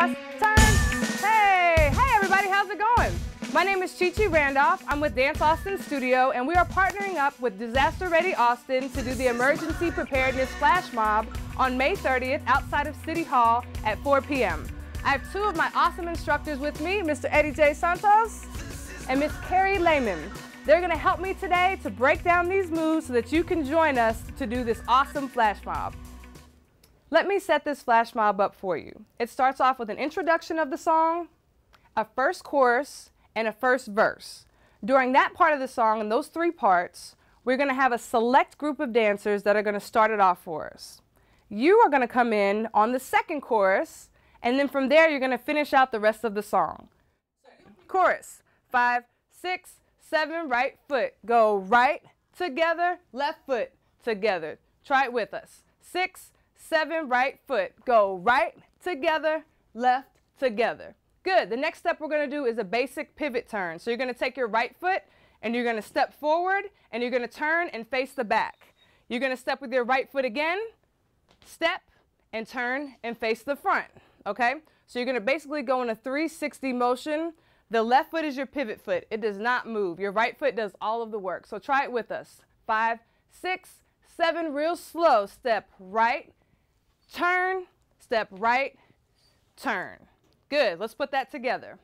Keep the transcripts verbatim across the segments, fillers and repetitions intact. Austin. Hey, hey everybody, how's it going? My name is Chi Chi Randolph. I'm with Dance Austin Studio, and we are partnering up with Disaster Ready Austin to do the Emergency Preparedness Flash Mob on May thirtieth outside of City Hall at four p m I have two of my awesome instructors with me, Mister Eddie J. Santos and Miss Carrie Lehman. They're gonna help me today to break down these moves so that you can join us to do this awesome flash mob. Let me set this flash mob up for you. It starts off with an introduction of the song, a first chorus, and a first verse. During that part of the song, and those three parts, we're gonna have a select group of dancers that are gonna start it off for us. You are gonna come in on the second chorus, and then from there, you're gonna finish out the rest of the song. Chorus, five, six, seven, right foot. Go right, together, left foot, together. Try it with us. Six, seven, right foot. Go right, together, left, together. Good. The next step we're going to do is a basic pivot turn. So you're going to take your right foot and you're going to step forward and you're going to turn and face the back. You're going to step with your right foot again, step and turn and face the front. Okay? So you're going to basically go in a three sixty motion. The left foot is your pivot foot. It does not move. Your right foot does all of the work. So try it with us. Five, six, seven, real slow. Step right, turn, step right, turn. Good. Let's put that together.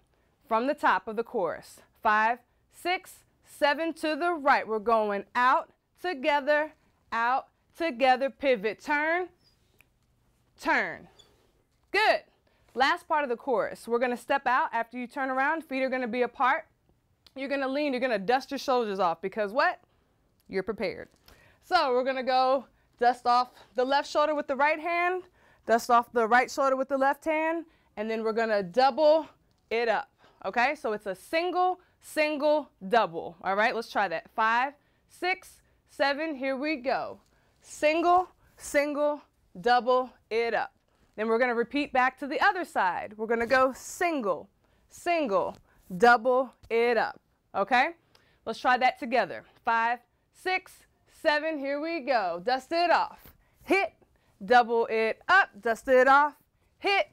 From the top of the chorus. Five, six, seven to the right. We're going out, together, out, together, pivot, turn, turn. Good. Last part of the chorus, we're going to step out. After you turn around, feet are going to be apart. You're going to lean. You're going to dust your shoulders off because what? You're prepared. So we're going to go dust off the left shoulder with the right hand, dust off the right shoulder with the left hand, and then we're going to double it up. Okay? So it's a single, single, double. All right? Let's try that. Five, six, seven. Here we go. Single, single, double it up. Then we're going to repeat back to the other side. We're going to go single, single, double it up. Okay? Let's try that together. Five, six, seven. Here we go. Dust it off. Hit, double it up. Dust it off. Hit,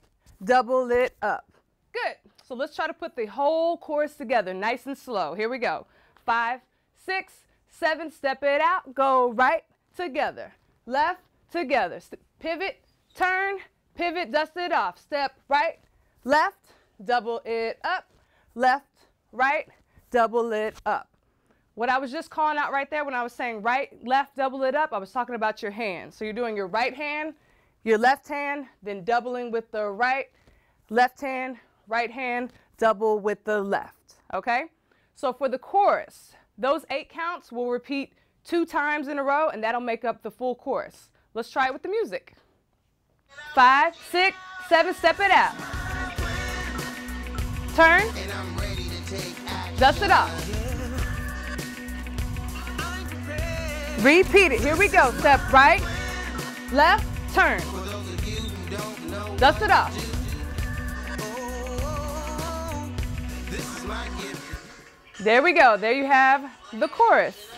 double it up. Good. So let's try to put the whole chorus together nice and slow. Here we go. Five, six, seven. Step it out. Go right together. Left together. Pivot, turn. Pivot, dust it off. Step right, left, double it up. Left, right, double it up. What I was just calling out right there when I was saying right, left, double it up, I was talking about your hand. So you're doing your right hand, your left hand, then doubling with the right, left hand, right hand, double with the left. Okay? So for the chorus, those eight counts will repeat two times in a row, and that'll make up the full chorus. Let's try it with the music. Five, six, seven, step it out. Turn. Dust it off. Repeat it. Here we go. Step right, left, turn. Dust it off. There we go. There you have the chorus.